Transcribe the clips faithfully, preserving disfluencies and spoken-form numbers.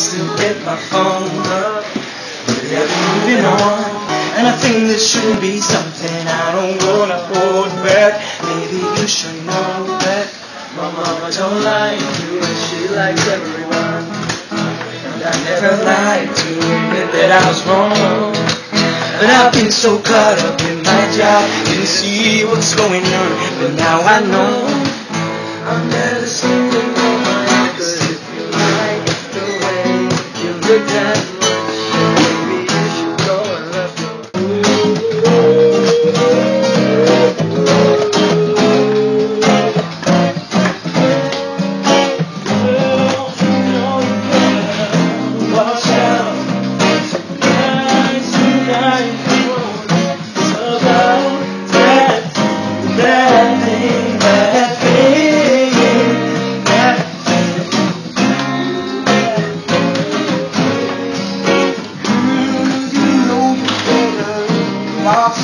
still get my phone up, but I'm moving on. And I think this should be something I don't wanna hold back. Maybe you should know that my mama don't like you, and she likes everyone. And I never lied to admit that I was wrong, but I've been so caught up in my job, didn't see what's going on. But now I know I'm never sleeping on my own. 'Cause if you like the way you look at me,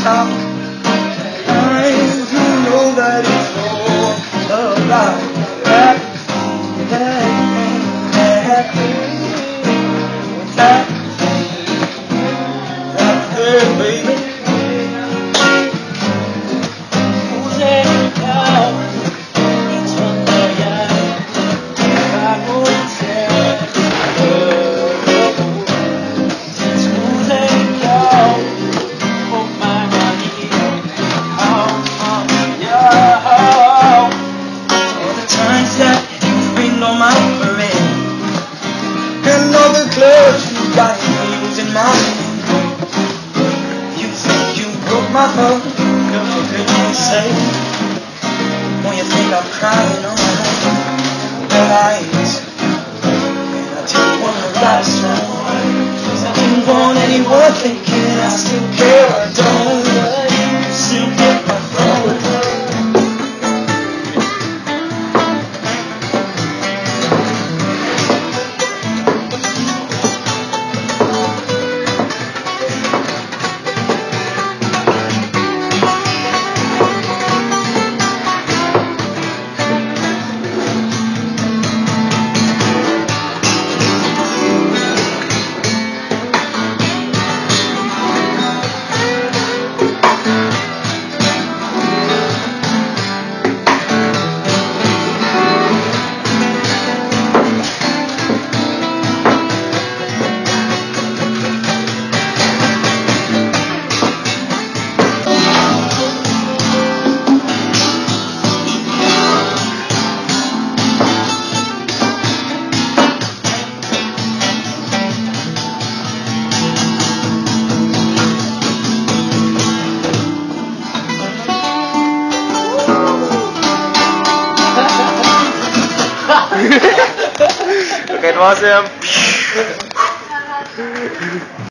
stop. I do know that it's all about that, that, that, that, that, hey, baby. Who's that cow? It's from the guy. I know it's him. Who's that cow? Got me losing my mind. You think you broke my heart, girl, for goodness sake. When you think I'm crying on my own, well, I ain't. I didn't want to write a song, 'cause I didn't want anyone thinking I still care. I don't, but you still get my phone. Look, it was him.